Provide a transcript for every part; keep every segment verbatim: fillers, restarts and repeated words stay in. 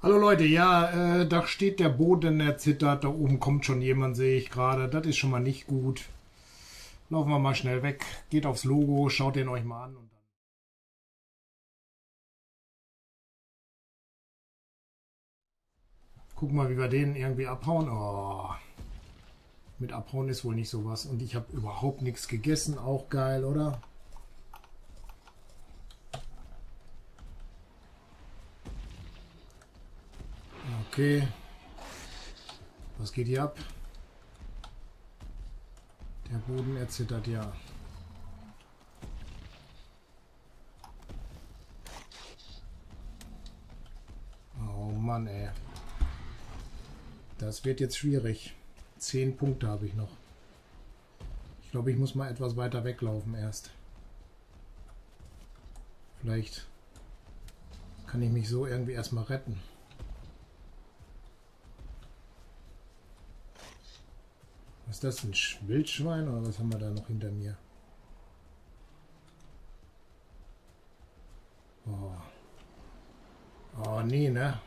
Hallo Leute, ja, äh, da steht der Boden, er zittert, da oben kommt schon jemand, sehe ich gerade, das ist schon mal nicht gut. Laufen wir mal schnell weg, geht aufs Logo, schaut den euch mal an. Und dann gucken wir mal, wie wir den irgendwie abhauen. Oh. Mit abhauen ist wohl nicht sowas und ich habe überhaupt nichts gegessen, auch geil, oder? Okay, was geht hier ab? Der Boden erzittert ja. Oh Mann, ey. Das wird jetzt schwierig. Zehn Punkte habe ich noch. Ich glaube, ich muss mal etwas weiter weglaufen erst. Vielleicht kann ich mich so irgendwie erstmal retten. Was ist das, ein Wildschwein oder was haben wir da noch hinter mir? Oh, oh nee, ne?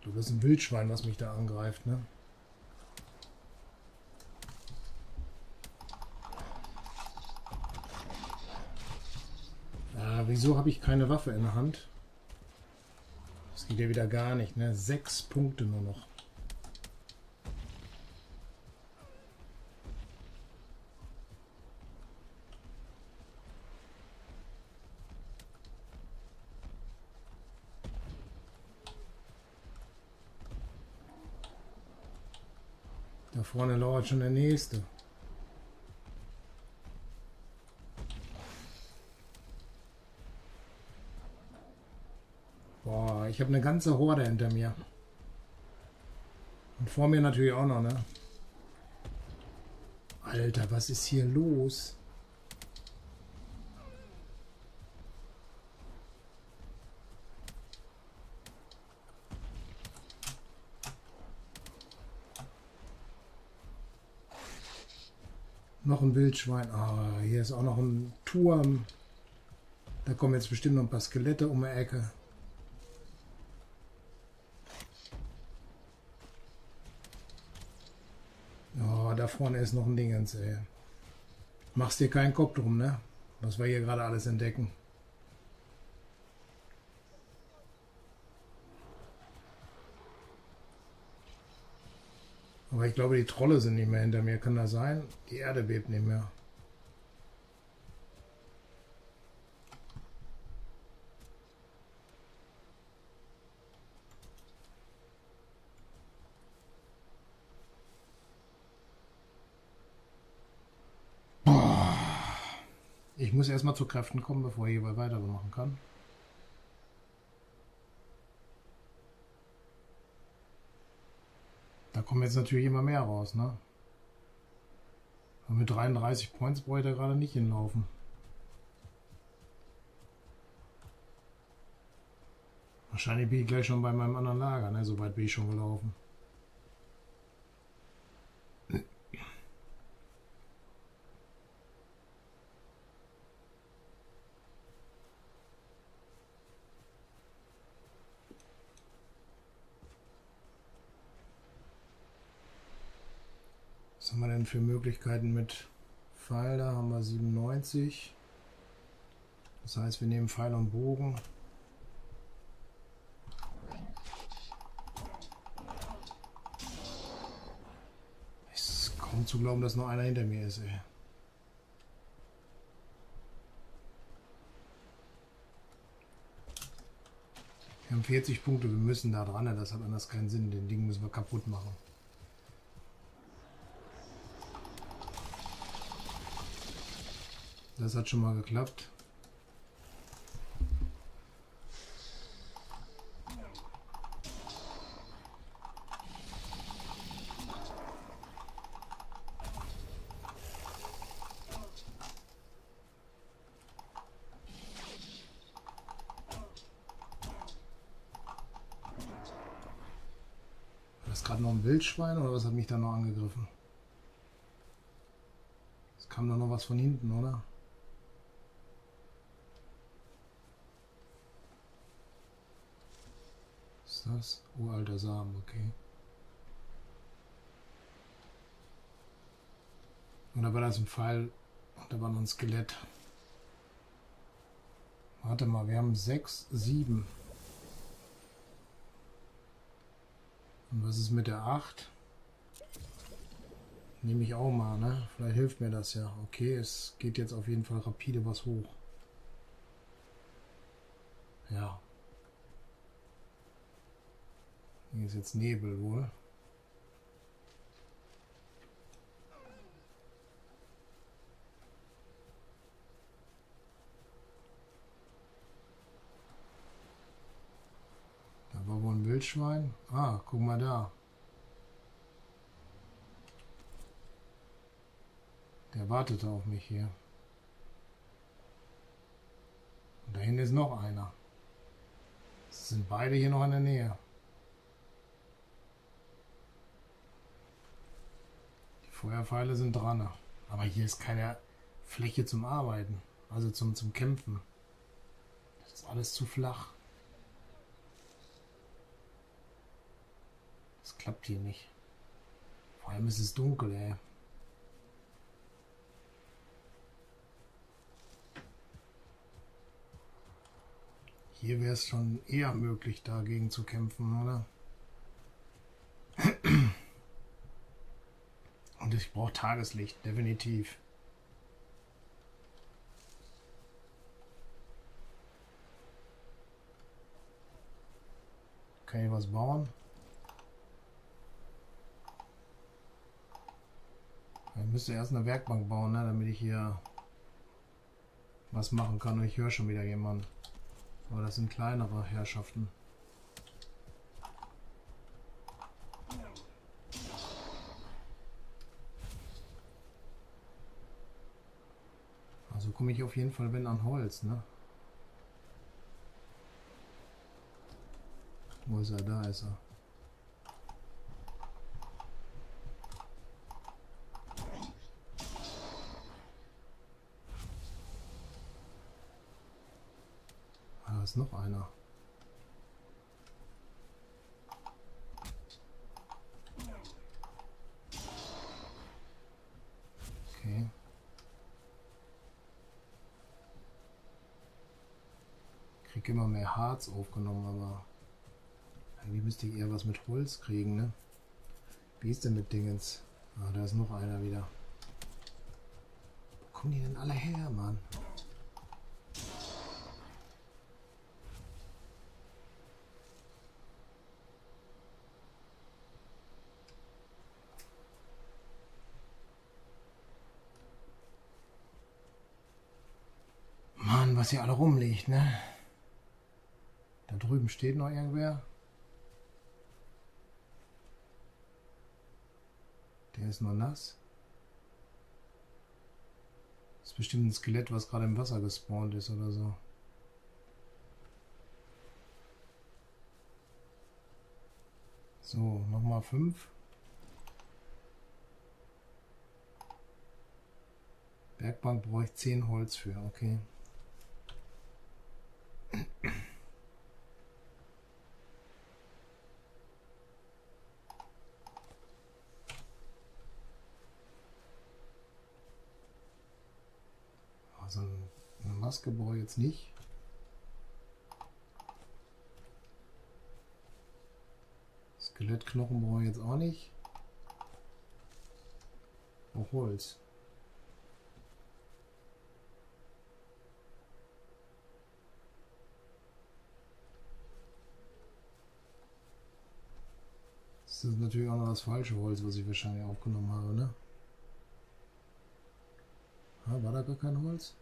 Du bist ein Wildschwein, was mich da angreift, ne? Ah, wieso habe ich keine Waffe in der Hand? Das geht ja wieder gar nicht, ne? Sechs Punkte nur noch. Da vorne lauert schon der nächste. Ich habe eine ganze Horde hinter mir. Und vor mir natürlich auch noch, ne? Alter, was ist hier los? Noch ein Wildschwein. Ah, hier ist auch noch ein Turm. Da kommen jetzt bestimmt noch ein paar Skelette um die Ecke. Da vorne ist noch ein Dingens, ey. Machst dir keinen Kopf drum, ne? Was wir hier gerade alles entdecken. Aber ich glaube, die Trolle sind nicht mehr hinter mir. Kann das sein? Die Erde bebt nicht mehr. Ich muss erstmal zu Kräften kommen, bevor ich hierbei weitermachen kann. Da kommen jetzt natürlich immer mehr raus, ne? Und mit dreiunddreißig Points brauche ich da gerade nicht hinlaufen. Wahrscheinlich bin ich gleich schon bei meinem anderen Lager, ne? So weit bin ich schon gelaufen. Was haben wir denn für Möglichkeiten mit Pfeil? Da haben wir siebenundneunzig. Das heißt, wir nehmen Pfeil und Bogen. Es ist kaum zu glauben, dass noch einer hinter mir ist, ey. Wir haben vierzig Punkte, wir müssen da dran, das hat anders keinen Sinn. Den Ding müssen wir kaputt machen. Das hat schon mal geklappt. War das gerade noch ein Wildschwein oder was hat mich da noch angegriffen? Es kam doch noch was von hinten, oder? das? Uralter Samen, okay. Und da war das ein Pfeil und da war noch ein Skelett. Warte mal, wir haben sechs, sieben. Und was ist mit der acht? Nehme ich auch mal, ne? Vielleicht hilft mir das ja. Okay, es geht jetzt auf jeden Fall rapide was hoch. Ja. Hier ist jetzt Nebel wohl. Da war wohl ein Wildschwein. Ah, guck mal da. Der wartet auf mich hier. Und da hinten ist noch einer. Es sind beide hier noch in der Nähe. Die Feuerpfeile sind dran. Aber hier ist keine Fläche zum Arbeiten. Also zum, zum Kämpfen. Das ist alles zu flach. Das klappt hier nicht. Vor allem ist es dunkel, ey. Hier wäre es schon eher möglich, dagegen zu kämpfen, oder? Und ich brauche Tageslicht, definitiv. Kann ich was bauen? Ich müsste erst eine Werkbank bauen, ne, damit ich hier was machen kann. Und ich höre schon wieder jemanden. Aber das sind kleinere Herrschaften. Also komme ich auf jeden Fall, wenn, an Holz, ne? Wo ist er? Da ist er. Da ist noch einer. Okay. Ich krieg immer mehr Harz aufgenommen, aber eigentlich müsste ich eher was mit Holz kriegen, ne? Wie ist denn mit Dingens? Ah, da ist noch einer wieder. Wo kommen die denn alle her, Mann? Was hier alle rumliegt, ne? Da drüben steht noch irgendwer. Der ist noch nass. Das ist bestimmt ein Skelett, was gerade im Wasser gespawnt ist oder so. So, nochmal fünf. Werkbank brauche ich zehn Holz für, okay. Also eine Maske brauche ich jetzt nicht. Skelettknochen brauche ich jetzt auch nicht. Auch Holz. Das ist natürlich auch noch das falsche Holz, was ich wahrscheinlich aufgenommen habe, ne? Ah, war da gar kein Holz?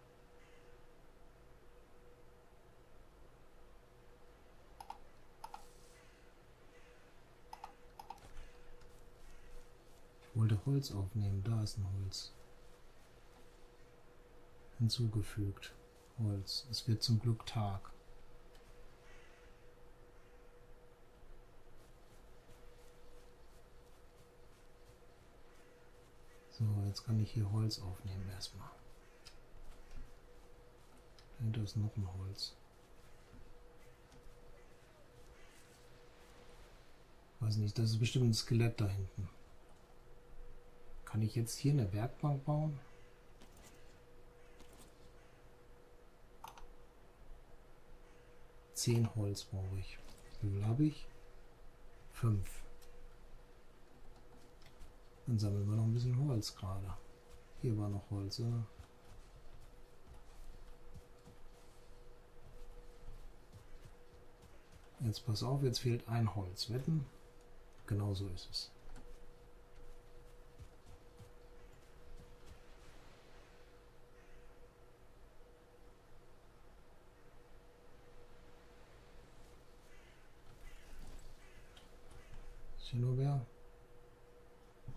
Ich wollte Holz aufnehmen, da ist ein Holz. Hinzugefügt. Holz. Es wird zum Glück Tag. So, jetzt kann ich hier Holz aufnehmen erstmal. Dahinter ist noch ein Holz. weiß nicht, das ist bestimmt ein Skelett da hinten. Kann ich jetzt hier eine Werkbank bauen? Zehn Holz brauche ich. Wie viel habe ich? Fünf. Dann sammeln wir noch ein bisschen Holz gerade. Hier war noch Holz, oder? Jetzt pass auf, jetzt fehlt ein Holz. Wetten? Genau so ist es. Ist hier nur wer?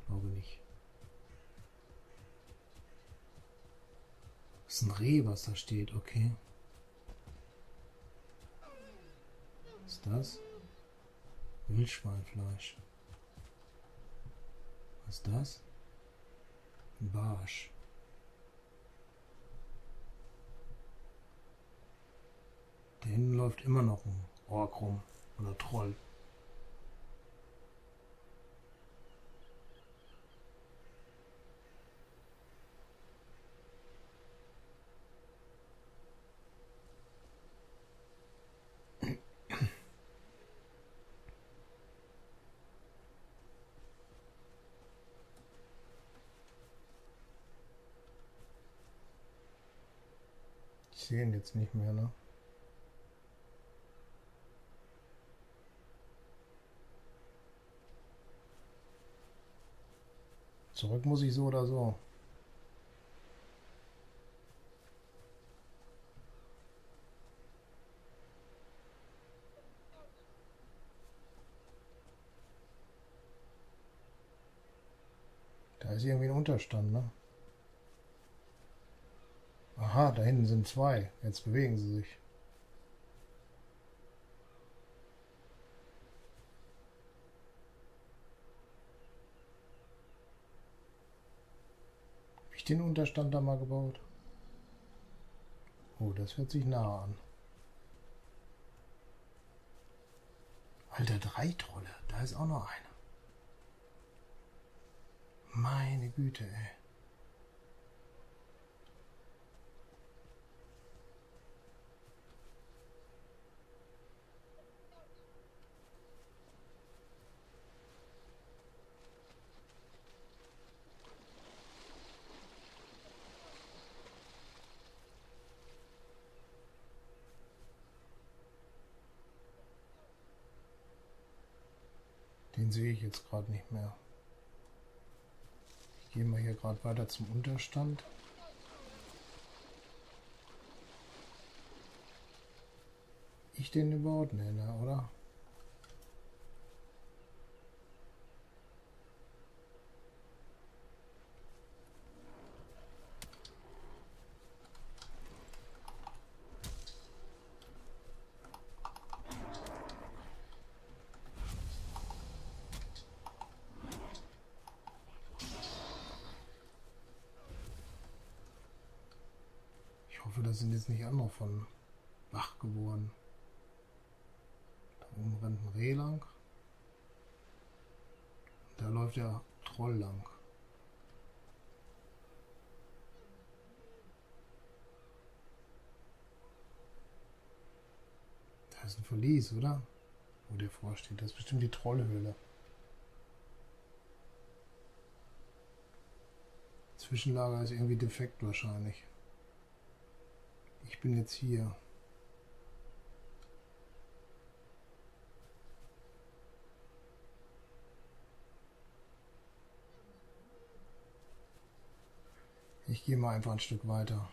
Glaube nicht. Das ist ein Reh, was da steht, okay. Das Wildschweinfleisch. Was ist das? Ein Barsch. Da hinten läuft immer noch ein Ork rum oder Troll. Ich sehe ihn jetzt nicht mehr, ne? Zurück muss ich so oder so. Da ist irgendwie ein Unterstand, ne? Aha, da hinten sind zwei. Jetzt bewegen sie sich. Habe ich den Unterstand da mal gebaut? Oh, das hört sich nah an. Alter, drei Trolle. Da ist auch noch einer. Meine Güte, ey. Den sehe ich jetzt gerade nicht mehr. Ich gehe mal hier gerade weiter zum Unterstand. Ich den überhaupt nicht, ne, oder? Da sind jetzt nicht andere von wach geworden. Da oben rennt ein Reh lang. Da läuft der Troll lang. Da ist ein Verlies, oder? Wo der vorsteht. Das ist bestimmt die Trollhöhle. Das Zwischenlager ist irgendwie defekt wahrscheinlich. Ich bin jetzt hier. Ich gehe mal einfach ein Stück weiter.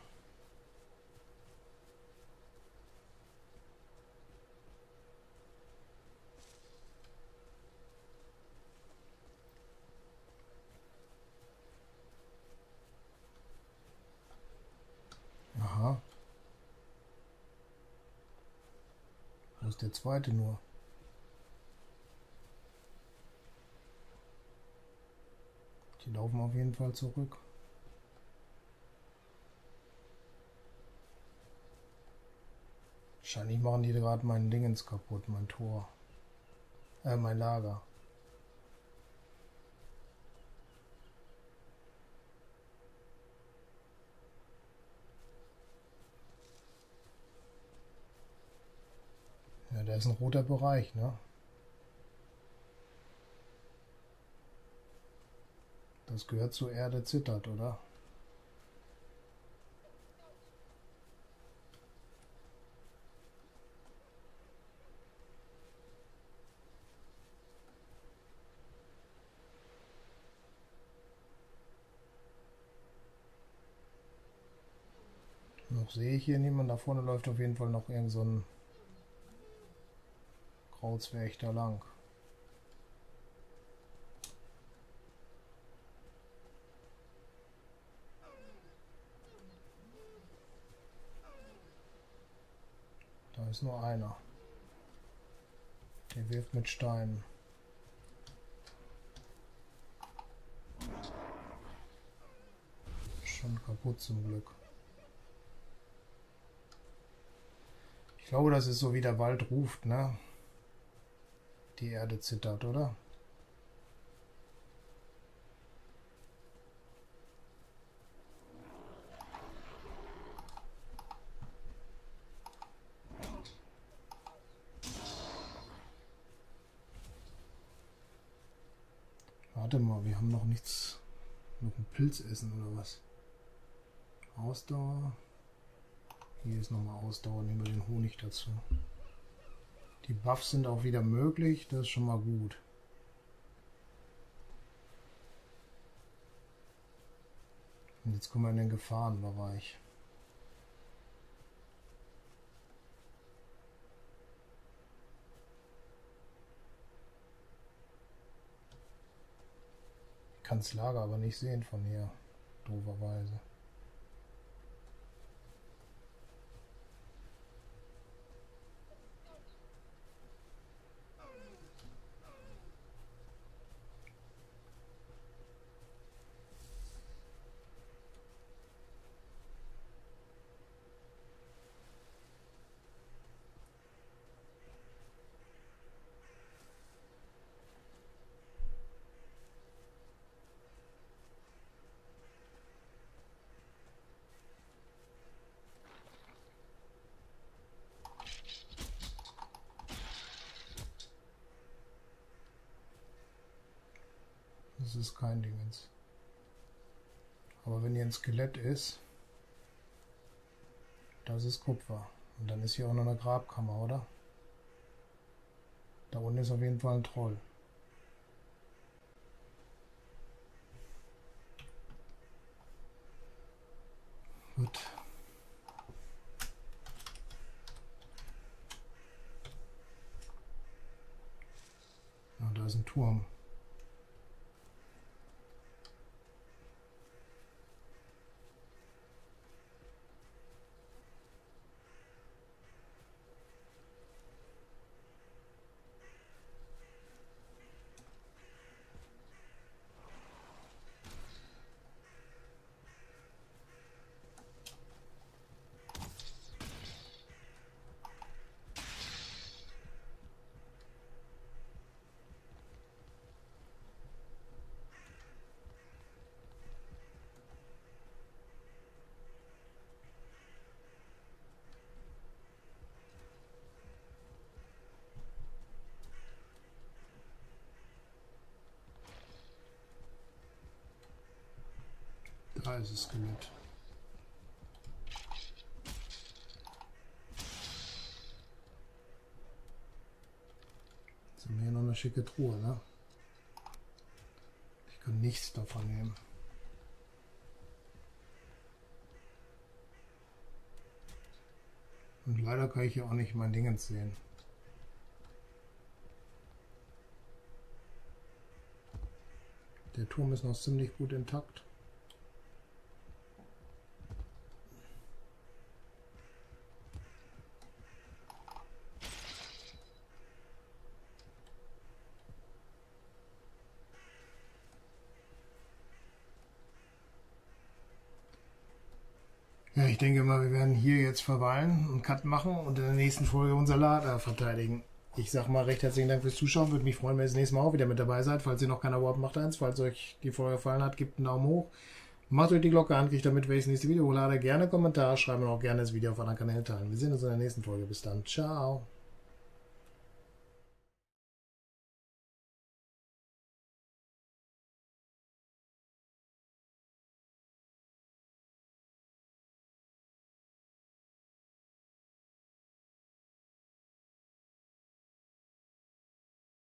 Aha. Das ist der zweite nur. Die laufen auf jeden Fall zurück. Wahrscheinlich machen die gerade mein Dingens kaputt, mein Tor. Äh, mein Lager. da ist ein roter Bereich, ne? Das gehört zur Erde zittert, oder? Noch sehe ich hier niemanden. Da vorne läuft auf jeden Fall noch irgend so ein Grauzwerg da lang. Ist nur einer. Der wirft mit Steinen. Schon kaputt zum Glück. Ich glaube, das ist so, wie der Wald ruft, ne? Die Erde zittert, oder? Warte mal, wir haben noch nichts, noch einen Pilz essen oder was? Ausdauer. Hier ist nochmal Ausdauer, nehmen wir den Honig dazu. Die Buffs sind auch wieder möglich, das ist schon mal gut. Und jetzt kommen wir in den Gefahrenbereich. Ich kann das Lager aber nicht sehen von hier, dooferweise. Das ist kein Dingens. Aber wenn hier ein Skelett ist, das ist Kupfer. Und dann ist hier auch noch eine Grabkammer, oder? Da unten ist auf jeden Fall ein Troll. Gut. Na, da ist ein Turm. Da ist es Skelett. Jetzt haben wir hier noch eine schicke Truhe, ne? Ich kann nichts davon nehmen. Und leider kann ich hier auch nicht mein Dingens sehen. Der Turm ist noch ziemlich gut intakt. Ich denke mal, wir werden hier jetzt verweilen und Cut machen und in der nächsten Folge unser Lager verteidigen. Ich sag mal recht herzlichen Dank fürs Zuschauen. Würde mich freuen, wenn ihr das nächste Mal auch wieder mit dabei seid. Falls ihr noch keiner Abonniert habt, macht eins. Falls euch die Folge gefallen hat, gebt einen Daumen hoch. Macht euch die Glocke an, kriegt damit, wenn ich das nächste Video hochlade. Gerne Kommentare schreiben und auch gerne das Video auf anderen Kanälen teilen. Wir sehen uns in der nächsten Folge. Bis dann. Ciao.